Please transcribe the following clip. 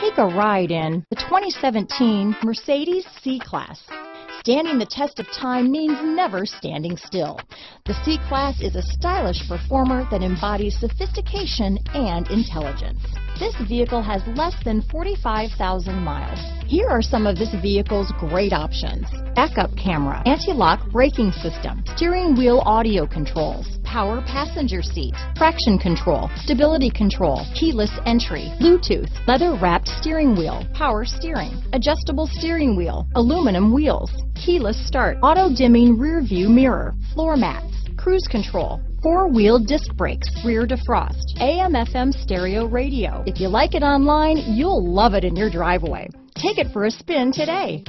Take a ride in the 2017 Mercedes C-Class. Standing the test of time means never standing still. The C-Class is a stylish performer that embodies sophistication and intelligence. This vehicle has less than 45,000 miles. Here are some of this vehicle's great options: backup camera, anti-lock braking system, steering wheel audio controls, power passenger seat, traction control, stability control, keyless entry, Bluetooth, leather-wrapped steering wheel, power steering, adjustable steering wheel, aluminum wheels, keyless start, auto-dimming rear-view mirror, floor mats, cruise control, four-wheel disc brakes, rear defrost, AM/FM stereo radio. If you like it online, you'll love it in your driveway. Take it for a spin today.